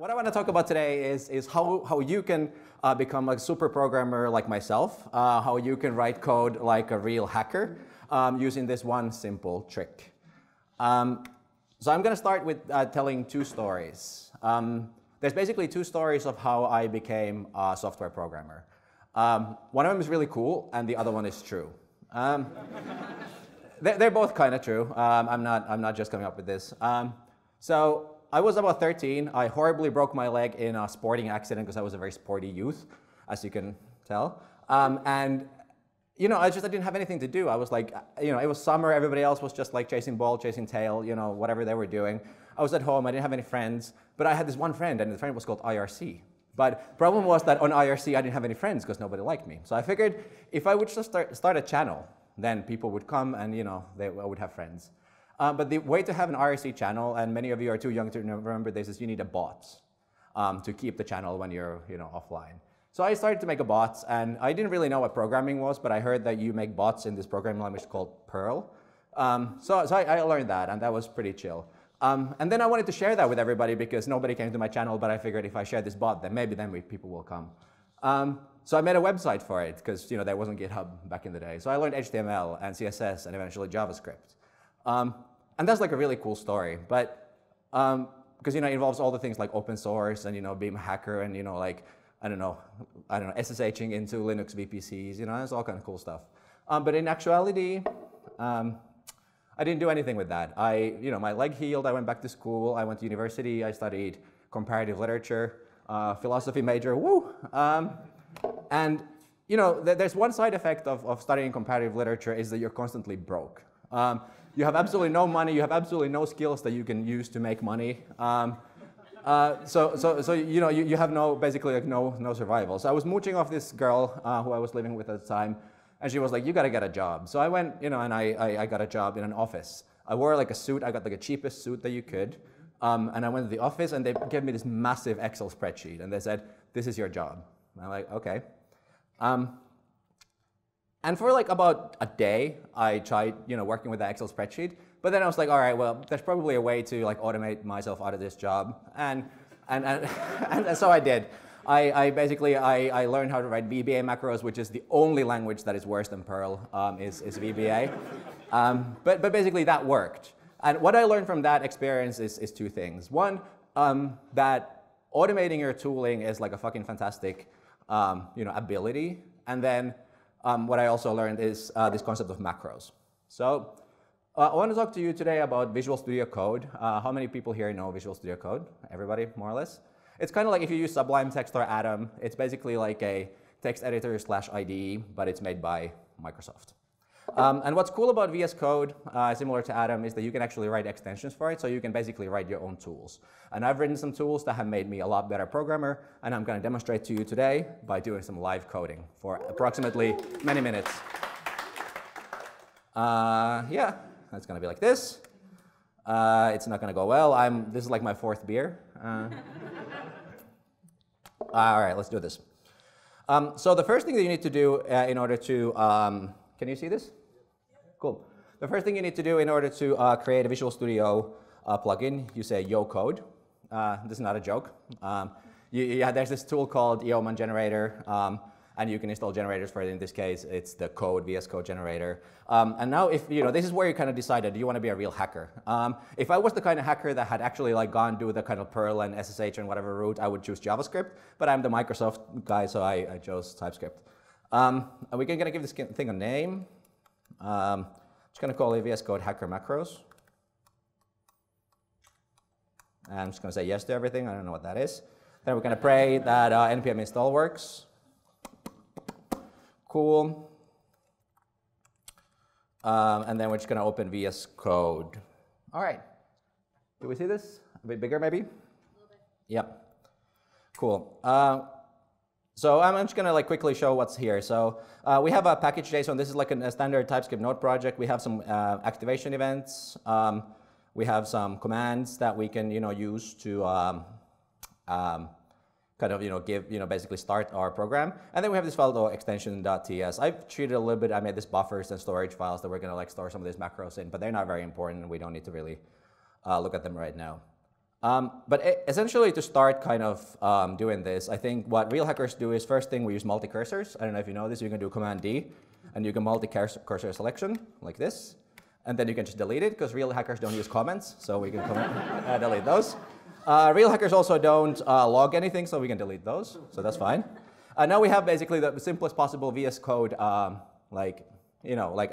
What I want to talk about today is how you can become a super programmer like myself, how you can write code like a real hacker using this one simple trick. So I'm going to start with telling two stories. There's basically two stories of how I became a software programmer. One of them is really cool and the other one is true. They're both kind of true. I'm not just coming up with this. So I was about 13. I horribly broke my leg in a sporting accident because I was a very sporty youth, as you can tell. And you know, I didn't have anything to do. I was like, you know, it was summer. Everybody else was just like chasing ball, chasing tail, you know, whatever they were doing. I was at home. I didn't have any friends, but I had this one friend, and the friend was called IRC. But the problem was that on IRC, I didn't have any friends because nobody liked me. So I figured if I would just start a channel, then people would come, and you know, I would have friends. But the way to have an IRC channel, and many of you are too young to remember this, is you need a bot to keep the channel when you're offline. So I started to make a bot, and I didn't really know what programming was, but I heard that you make bots in this programming language called Perl. So I learned that, and that was pretty chill. And then I wanted to share that with everybody because nobody came to my channel, but I figured if I share this bot, then maybe people will come. So I made a website for it because there wasn't GitHub back in the day. So I learned HTML and CSS and eventually JavaScript. And that's like a really cool story, but because it involves all the things like open source and being a hacker and like I don't know SSHing into Linux VPCs, it's all kind of cool stuff. But in actuality, I didn't do anything with that. My leg healed. I went back to school. I went to university. I studied comparative literature, philosophy major. Woo! And there's one side effect of studying comparative literature is that you're constantly broke. You have absolutely no money. You have absolutely no skills that you can use to make money. So you have basically no survival. So I was mooching off this girl who I was living with at the time, and she was like, "You got to get a job." So I went, and I got a job in an office. I wore like a suit. I got like the cheapest suit that you could, and I went to the office, and they gave me this massive Excel spreadsheet, and they said, "This is your job." And I'm like, "Okay." And for like about a day, I tried, working with the Excel spreadsheet. But then I was like, all right, well, there's probably a way to like automate myself out of this job. And so I did. I basically learned how to write VBA macros, which is the only language that is worse than Perl is VBA. But basically that worked. And what I learned from that experience is two things. One, that automating your tooling is like a fucking fantastic, ability. And then what I also learned is this concept of macros. So I want to talk to you today about Visual Studio Code. How many people here know Visual Studio Code? Everybody, more or less? It's kind of like if you use Sublime Text or Atom. It's basically like a text editor slash IDE, but it's made by Microsoft. And what's cool about VS Code, similar to Atom, is that you can actually write extensions for it, so you can basically write your own tools. And I've written some tools that have made me a lot better programmer, and I'm going to demonstrate to you today by doing some live coding for approximately many minutes. Yeah, that's going to be like this. It's not going to go well. This is like my fourth beer. All right, let's do this. So the first thing that you need to do in order to... can you see this? Cool. The first thing you need to do in order to create a Visual Studio plugin, you say Yo Code. This is not a joke. There's this tool called Yeoman Generator, and you can install generators for it. In this case, it's the code VS Code generator. And now, if this is where you kind of decided you want to be a real hacker. If I was the kind of hacker that had actually like gone do the kind of Perl and SSH and whatever route, I would choose JavaScript. But I'm the Microsoft guy, so I chose TypeScript. And we're going to give this thing a name. I'm just going to call it VS Code Hacker Macros. And I'm just going to say yes to everything. I don't know what that is. Then we're going to pray that npm install works. Cool. And then we're just going to open VS Code. All right. Do we see this? A bit bigger, maybe? A little bit. Yep. Cool. So I'm just going to like quickly show what's here. So we have a package.json. This is like a standard TypeScript node project. We have some activation events. We have some commands that we can use to kind of give basically start our program. And then we have this file extension.ts. I've treated it a little bit. I made this buffers and storage files that we're going to like store some of these macros in, but they're not very important. We don't need to really look at them right now. But essentially, to start kind of doing this, I think what real hackers do is, first thing, we use multi-cursors. I don't know if you know this. You can do Command D, and you can multi-cursor selection like this. And then you can just delete it, because real hackers don't use comments. So we can delete those. Real hackers also don't log anything, so we can delete those. So that's fine. Now we have basically the simplest possible VS Code like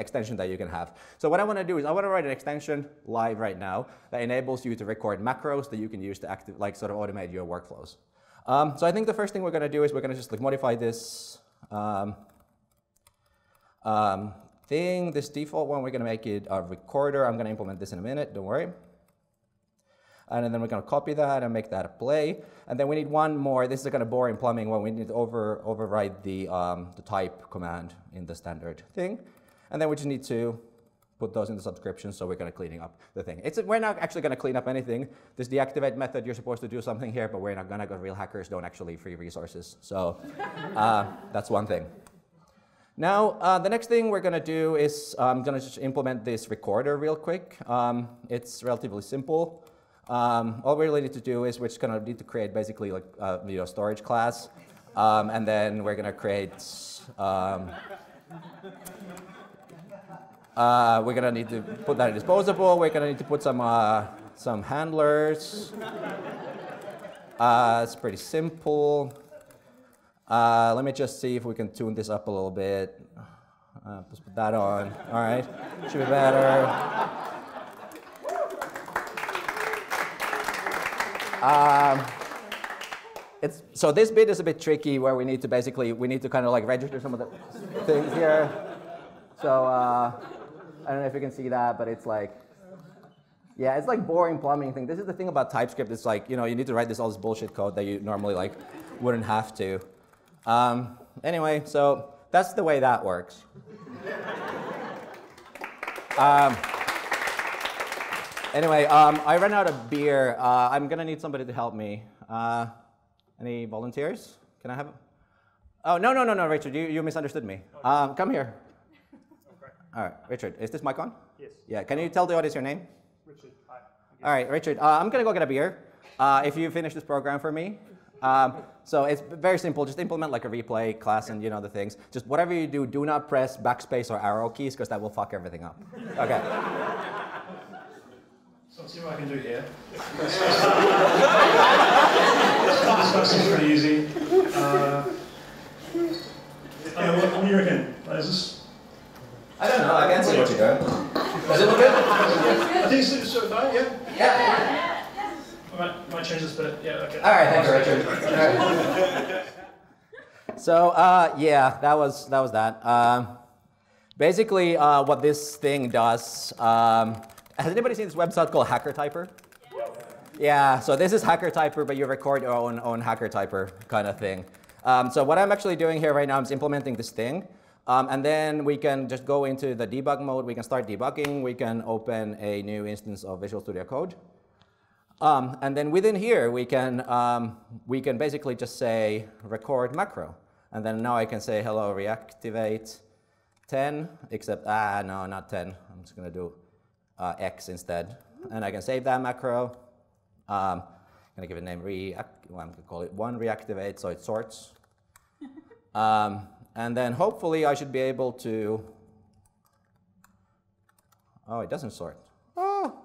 extension that you can have. So what I want to do is I want to write an extension live right now that enables you to record macros that you can use to automate your workflows. So I think the first thing we're going to do is we're going to just modify this thing, this default one. We're going to make it a recorder. I'm going to implement this in a minute. Don't worry. And then we're going to copy that and make that a play. And then we need one more. This is kind of boring plumbing one. We need to override the type command in the standard thing. And then we just need to put those in the subscription, so we're kind of cleaning up the thing. We're not actually going to clean up anything. This deactivate method, you're supposed to do something here, but we're not going to, because real hackers don't actually free resources. So that's one thing. Now, the next thing we're going to do is I'm going to just implement this recorder real quick. It's relatively simple. All we really need to do is we're just going to need to create basically like storage class, and then we're going to create we're going to need to put that in disposable. We're going to need to put some handlers. It's pretty simple. Let me just see if we can tune this up a little bit. Let's put that on. All right, should be better. So this bit is a bit tricky, where we need to register some of the things here. So I don't know if you can see that, but it's like, yeah, it's like boring plumbing thing. This is the thing about TypeScript. It's like, you need to write all this bullshit code that you normally wouldn't have to. Anyway, so that's the way that works. Anyway, I ran out of beer. I'm going to need somebody to help me. Any volunteers? Can I have? Oh, no, Richard, you misunderstood me. Come here. Okay. All right, Richard, is this mic on? Yes. Yeah, can you tell the audience your name? Richard, hi. All right, Richard, I'm going to go get a beer if you finish this program for me. So it's very simple. Just implement like a replay class and the things. Just whatever you do, do not press backspace or arrow keys, because that will fuck everything up. Okay. Let's see what I can do here. This seems pretty easy. What do you reckon? Is this? I don't know. I can't see what you got. Does it look good? I think it's sort of fine, yeah? Yeah. I might change this, but yeah, okay. All right, thank you, Richard. All right. So, yeah, that was that. Basically, what this thing does... has anybody seen this website called HackerTyper? Yes. Yeah, so this is HackerTyper, but you record your own HackerTyper kind of thing. So what I'm actually doing here right now is implementing this thing. And then we can just go into the debug mode. We can start debugging. We can open a new instance of Visual Studio Code. And then within here, we can basically just say record macro. And then now I can say, hello, reactivate 10, except, no, not 10. I'm just going to do X instead, and I can save that macro. I'm gonna give it a name. I'm gonna call it one reactivate, so it sorts. And then hopefully I should be able to. Oh, it doesn't sort. Oh.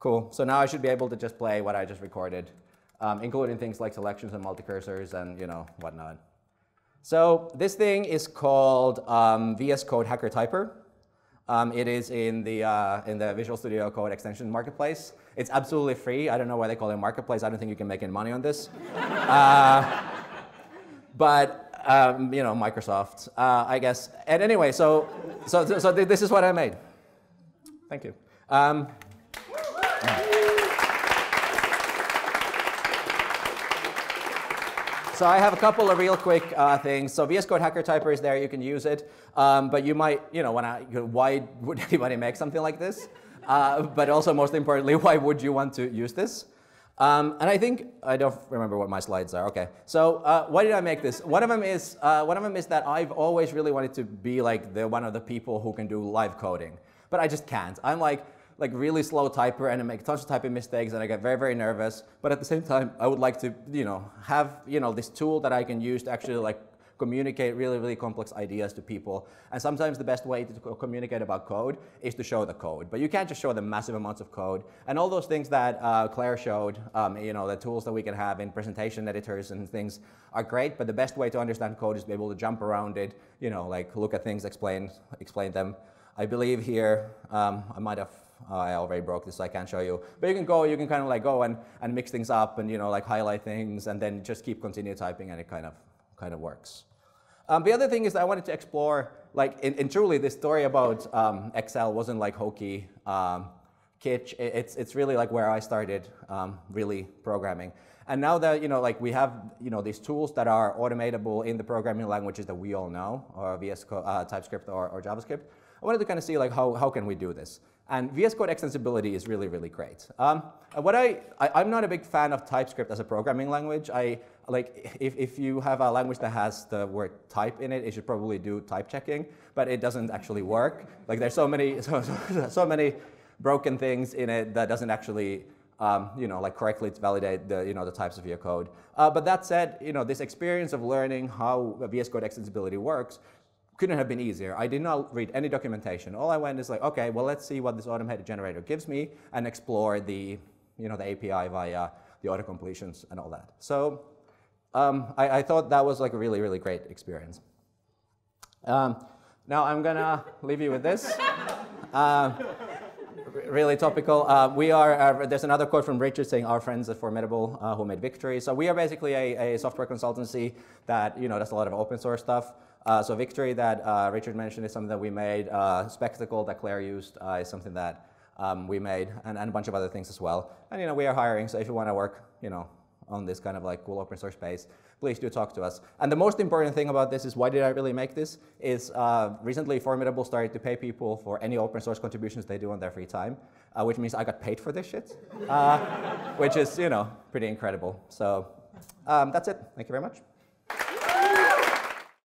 Cool. So now I should be able to just play what I just recorded, including things like selections and multi-cursors and whatnot. So this thing is called VS Code HackerTyper. It is in the Visual Studio Code extension marketplace. It's absolutely free. I don't know why they call it marketplace. I don't think you can make any money on this. but Microsoft, I guess. And anyway, so this is what I made. Thank you. So I have a couple of real quick things. So VS Code HackerTyper is there. You can use it. But you might, why would anybody make something like this? But also, most importantly, why would you want to use this? And I think, I don't remember what my slides are. OK. So why did I make this? One of them is that I've always really wanted to be one of the people who can do live coding. But I just can't. I'm like, like really slow typer and I make tons of typing mistakes and I get very, very nervous. But at the same time, I would like to, have, this tool that I can use to actually like communicate really, really complex ideas to people. And sometimes the best way to communicate about code is to show the code. But you can't just show them massive amounts of code. And all those things that Claire showed, the tools that we can have in presentation editors and things are great, but the best way to understand code is to be able to jump around it, like look at things, explain them. I believe here, I might have, I already broke this, so I can't show you. But you can go, kind of like go and mix things up and, like highlight things and then just continue typing and it kind of works. The other thing is that I wanted to explore, like, truly, this story about Excel wasn't like hokey, kitsch. It's really like where I started really programming. And now that we have these tools that are automatable in the programming languages that we all know, or VS Code, TypeScript, or JavaScript, I wanted to kind of see like how can we do this. And VS Code extensibility is really, really great. I'm not a big fan of TypeScript as a programming language. If you have a language that has the word type in it, it should probably do type checking, but it doesn't actually work. Like there's so many broken things in it that doesn't actually correctly validate the the types of your code. But that said, this experience of learning how VS Code extensibility works couldn't have been easier. I did not read any documentation. All I went is like, okay, well, let's see what this automated generator gives me and explore the, the API via the auto completions and all that. So I thought that was like a really, really great experience. Now I'm gonna leave you with this. Really topical. There's another quote from Richard saying, "Our friends at Formidable who made Victory." So we are basically a software consultancy that does a lot of open source stuff. So Victory that Richard mentioned is something that we made. Spectacle that Claire used is something that we made, and a bunch of other things as well. And we are hiring, so if you want to work, on this kind of like cool open source space, please do talk to us. And the most important thing about this is why did I really make this? Is recently Formidable started to pay people for any open source contributions they do on their free time, which means I got paid for this shit, which is pretty incredible. So that's it. Thank you very much.